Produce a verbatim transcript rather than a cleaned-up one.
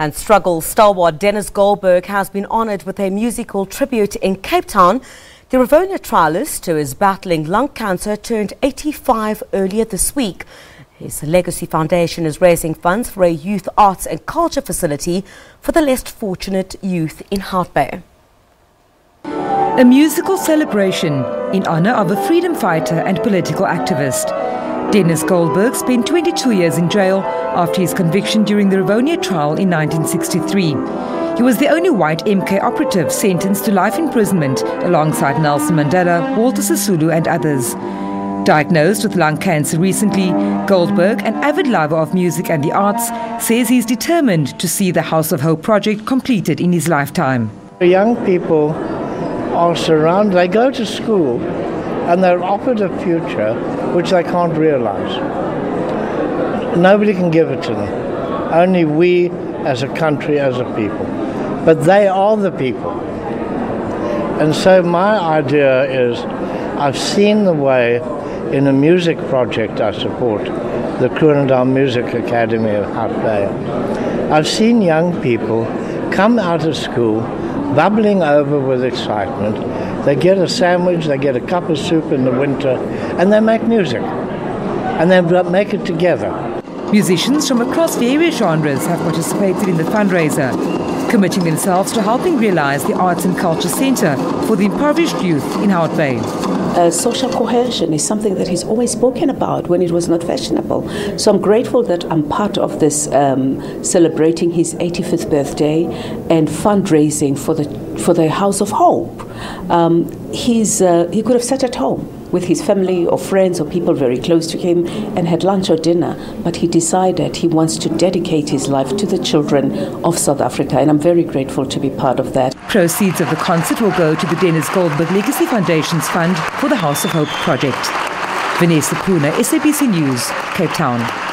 And struggle stalwart Denis Goldberg has been honoured with a musical tribute in Cape Town. The Rivonia trialist, who is battling lung cancer, turned eighty-five earlier this week. His Legacy Foundation is raising funds for a youth arts and culture facility for the less fortunate youth in Hout Bay. A musical celebration in honour of a freedom fighter and political activist. Denis Goldberg spent twenty-two years in jail after his conviction during the Rivonia trial in nineteen sixty-three. He was the only white M K operative sentenced to life imprisonment alongside Nelson Mandela, Walter Sisulu and others. Diagnosed with lung cancer recently, Goldberg, an avid lover of music and the arts, says he's determined to see the House of Hope project completed in his lifetime. The young people are surrounded, they go to school and they're offered a future which they can't realize. Nobody can give it to them, only we as a country, as a people. But they are the people. And so my idea is, I've seen the way in a music project I support, the Kruendal Music Academy of Hout Bay. I've seen young people come out of school bubbling over with excitement. They get a sandwich, they get a cup of soup in the winter, and they make music. And they make it together. Musicians from across various genres have participated in the fundraiser, committing themselves to helping realise the Arts and Culture Centre for the impoverished youth in Hout Bay. Uh, social cohesion is something that he's always spoken about when it was not fashionable. So I'm grateful that I'm part of this, um, celebrating his eighty-fifth birthday and fundraising for the for the House of Hope. Um, he's uh, he could have sat at home with his family or friends or people very close to him and had lunch or dinner, but he decided he wants to dedicate his life to the children of South Africa, and I'm very grateful to be part of that. Proceeds of the concert will go to the Denis Goldberg Legacy Foundation's fund for the House of Hope project. Vanessa Puna, S A B C News, Cape Town.